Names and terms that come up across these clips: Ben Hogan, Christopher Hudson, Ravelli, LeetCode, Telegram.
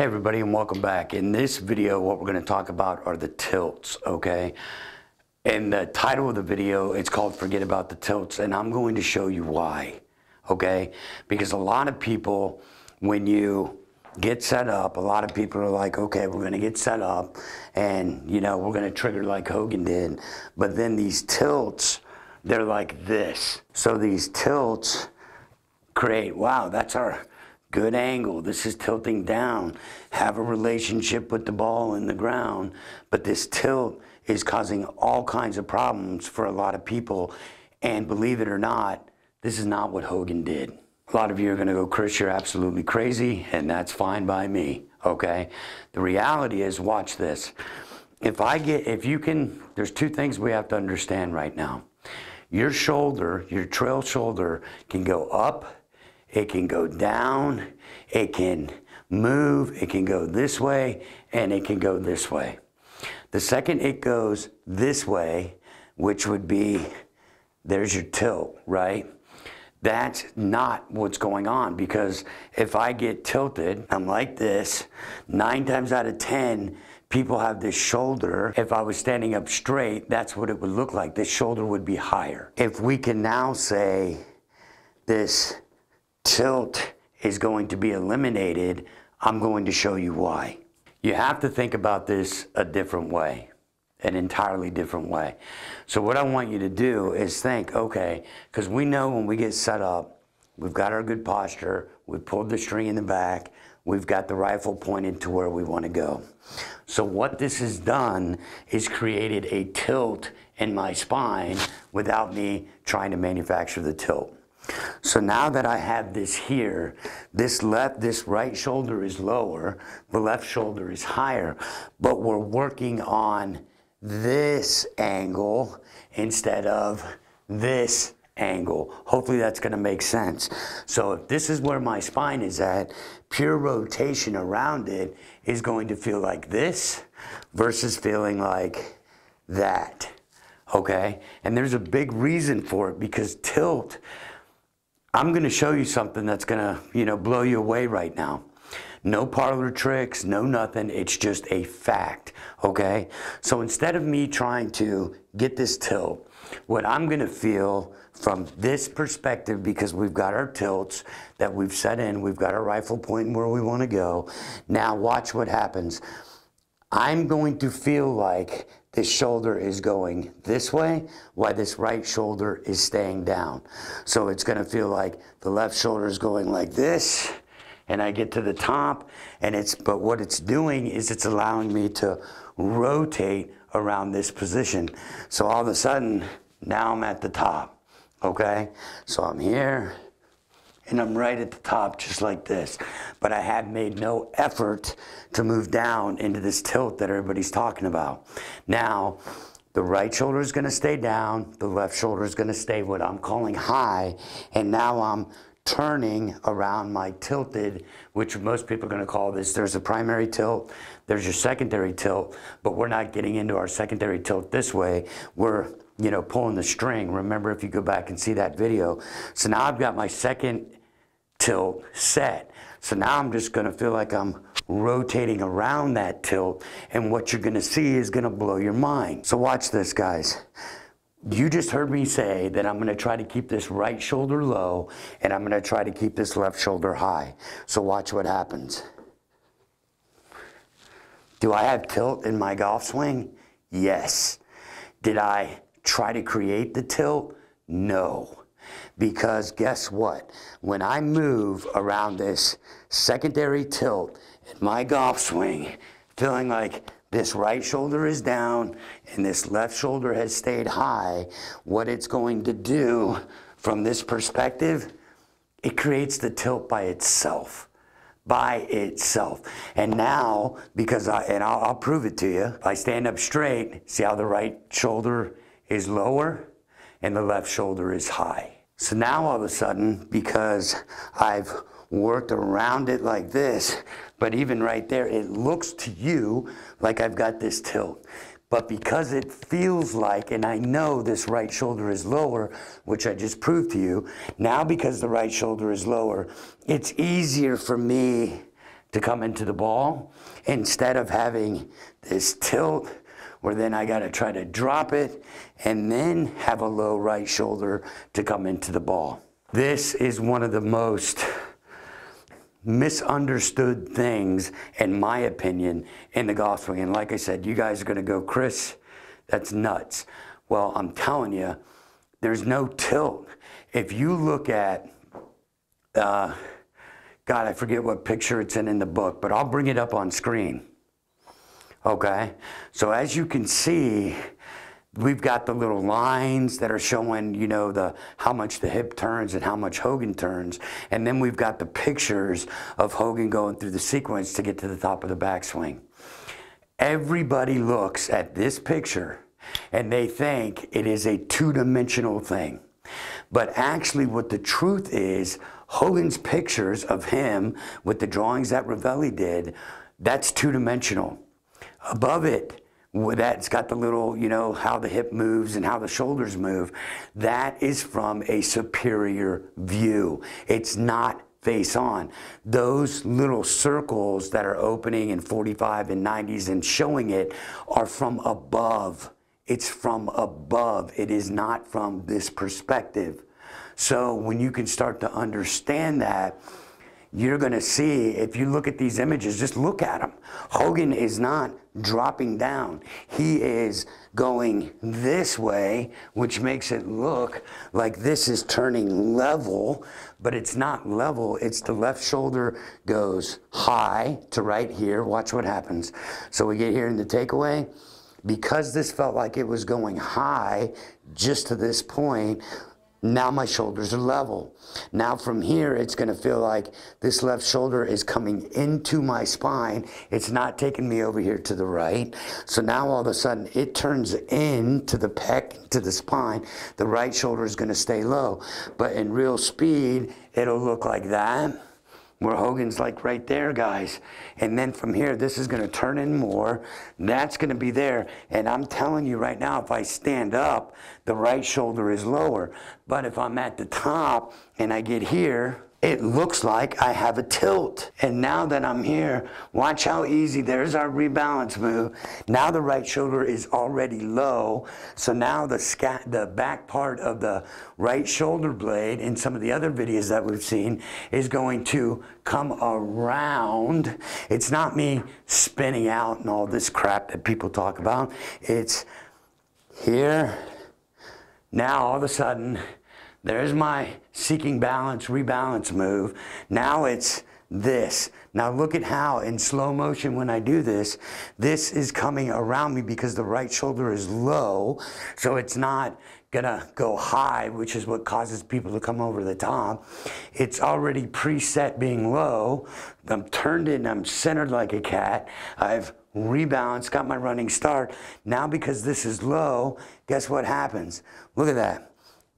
Hey everybody, and welcome back. In this video, what we're going to talk about are the tilts, okay? In the title of the video, it's called Forget About the Tilts, and I'm going to show you why, okay? Because a lot of people, when you get set up, a lot of people are like, okay, we're going to get set up, and, you know, we're going to trigger like Hogan did. But then these tilts, they're like this. So these tilts create, wow, that's our good angle, this is tilting down, have a relationship with the ball and the ground, but this tilt is causing all kinds of problems for a lot of people, and believe it or not, this is not what Hogan did. A lot of you are gonna go, Chris, you're absolutely crazy, and that's fine by me, okay? The reality is, watch this. There's two things we have to understand right now. Your shoulder, your trail shoulder can go up, it can go down, it can move, it can go this way, and it can go this way. The second it goes this way, which would be, there's your tilt, right? That's not what's going on, because if I get tilted, I'm like this, 9 times out of 10, people have this shoulder. If I was standing up straight, that's what it would look like. This shoulder would be higher. If we can now say this tilt is going to be eliminated, I'm going to show you why. You have to think about this a different way, an entirely different way. So what I want you to do is think, okay, because we know when we get set up, we've got our good posture, we've pulled the string in the back, we've got the rifle pointed to where we want to go. So what this has done is created a tilt in my spine without me trying to manufacture the tilt. So now that I have this here, this right shoulder is lower, the left shoulder is higher, but we're working on this angle instead of this angle. Hopefully that's going to make sense. So if this is where my spine is at, pure rotation around it is going to feel like this versus feeling like that, okay? And there's a big reason for it, because tilt, I'm going to show you something that's going to, you know, blow you away right now. No parlor tricks, no nothing. It's just a fact, okay? So instead of me trying to get this tilt, what I'm going to feel from this perspective, because we've got our tilts that we've set in, we've got our rifle pointing where we want to go. Now watch what happens. I'm going to feel like this shoulder is going this way, while this right shoulder is staying down. So it's going to feel like the left shoulder is going like this, and I get to the top, and but what it's doing is it's allowing me to rotate around this position. So all of a sudden, now I'm at the top, okay? So I'm here, and I'm right at the top, just like this. But I have made no effort to move down into this tilt that everybody's talking about. Now, the right shoulder is gonna stay down, the left shoulder is gonna stay what I'm calling high, and now I'm turning around my tilted, which most people are gonna call this, there's a primary tilt, there's your secondary tilt, but we're not getting into our secondary tilt this way. We're, you know, pulling the string. Remember, if you go back and see that video. So now I've got my second tilt set. So now I'm just gonna feel like I'm rotating around that tilt, and what you're gonna see is gonna blow your mind. So watch this, guys. You just heard me say that I'm gonna try to keep this right shoulder low, and I'm gonna try to keep this left shoulder high. So watch what happens. Do I have tilt in my golf swing? Yes. Did I try to create the tilt? No. Because guess what? When I move around this secondary tilt in my golf swing, feeling like this right shoulder is down and this left shoulder has stayed high, what it's going to do from this perspective, it creates the tilt by itself. And now, because I'll prove it to you, I stand up straight, see how the right shoulder is lower and the left shoulder is high. So now all of a sudden, because I've worked around it like this, but even right there, it looks to you like I've got this tilt. But because it feels like, and I know this right shoulder is lower, which I just proved to you, now because the right shoulder is lower, it's easier for me to come into the ball instead of having this tilt where then I got to try to drop it and then have a low right shoulder to come into the ball. This is one of the most misunderstood things, in my opinion, in the golf swing. And like I said, you guys are going to go, Chris, that's nuts. Well, I'm telling you, there's no tilt. If you look at, God, I forget what picture it's in the book, but I'll bring it up on screen. Okay, so as you can see, we've got the little lines that are showing, you know, how much the hip turns and how much Hogan turns. And then we've got the pictures of Hogan going through the sequence to get to the top of the backswing. Everybody looks at this picture and they think it is a two-dimensional thing. But actually what the truth is, Hogan's pictures of him with the drawings that Ravelli did, that's two-dimensional. Above it, that's got the little, you know, how the hip moves and how the shoulders move. That is from a superior view. It's not face on. Those little circles that are opening in 45 and 90s and showing it are from above. It's from above. It is not from this perspective. So when you can start to understand that, you're going to see, if you look at these images, just look at them. Hogan is not dropping down. He is going this way, which makes it look like this is turning level, but it's not level. It's the left shoulder goes high to right here. Watch what happens. So we get here in the takeaway. Because this felt like it was going high just to this point, now my shoulders are level. Now from here, it's going to feel like this left shoulder is coming into my spine. It's not taking me over here to the right. So now all of a sudden, it turns into the pec, to the spine. The right shoulder is going to stay low. But in real speed, it'll look like that, where Hogan's like right there, guys. And then from here, this is going to turn in more. That's going to be there. And I'm telling you right now, if I stand up, the right shoulder is lower. But if I'm at the top and I get here, it looks like I have a tilt. And now that I'm here, watch how easy. There's our rebalance move. Now the right shoulder is already low. So now the back part of the right shoulder blade in some of the other videos that we've seen is going to come around. It's not me spinning out and all this crap that people talk about. It's here. Now all of a sudden, there's my seeking balance, rebalance move. Now it's this. Now look at how in slow motion when I do this, this is coming around me because the right shoulder is low. So it's not gonna go high, which is what causes people to come over the top. It's already preset being low. I'm turned in, I'm centered like a cat. I've rebalanced, got my running start. Now because this is low, guess what happens? Look at that.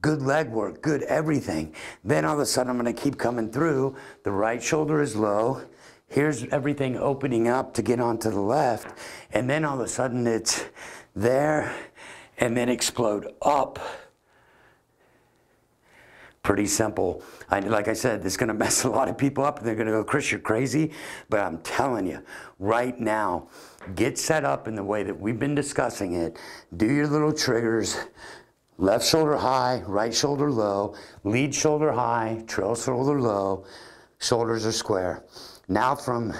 Good leg work, good everything. Then all of a sudden I'm going to keep coming through. The right shoulder is low. Here's everything opening up to get onto the left. And then all of a sudden it's there and then explode up. Pretty simple. Like I said, this is going to mess a lot of people up and they're going to go, Chris, you're crazy. But I'm telling you, right now, get set up in the way that we've been discussing it. Do your little triggers. Left shoulder high, right shoulder low, lead shoulder high, trail shoulder low, shoulders are square. Now from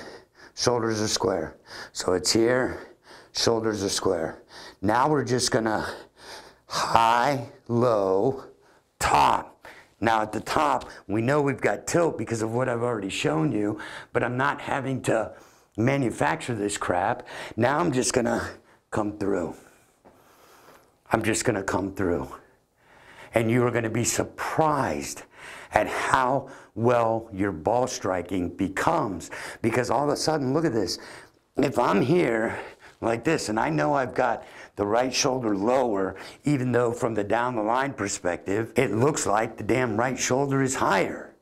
shoulders are square. So it's here, shoulders are square. Now we're just gonna high, low, top. Now at the top, we know we've got tilt because of what I've already shown you, but I'm not having to manufacture this crap. Now I'm just gonna come through. I'm just going to come through. And you are going to be surprised at how well your ball striking becomes. Because all of a sudden, look at this. If I'm here like this, and I know I've got the right shoulder lower, even though from the down the line perspective, it looks like the damn right shoulder is higher.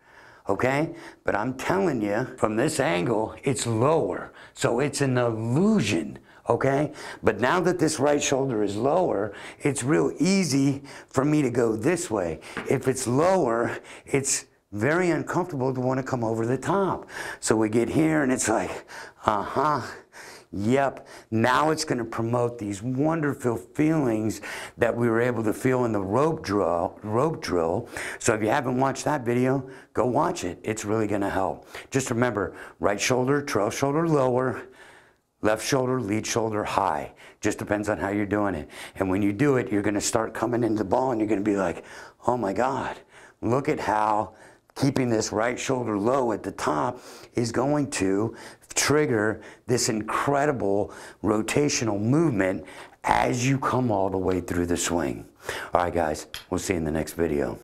Okay, but I'm telling you, from this angle, it's lower. So it's an illusion. Okay, but now that this right shoulder is lower, it's real easy for me to go this way. If it's lower, it's very uncomfortable to want to come over the top. So we get here and it's like, uh-huh, yep. Now it's going to promote these wonderful feelings that we were able to feel in the rope drill. So if you haven't watched that video, go watch it. It's really going to help. Just remember, right shoulder, trail shoulder lower, left shoulder, lead shoulder high. Just depends on how you're doing it. And when you do it, you're going to start coming into the ball and you're going to be like, oh my God, look at how keeping this right shoulder low at the top is going to trigger this incredible rotational movement as you come all the way through the swing. All right, guys, we'll see you in the next video.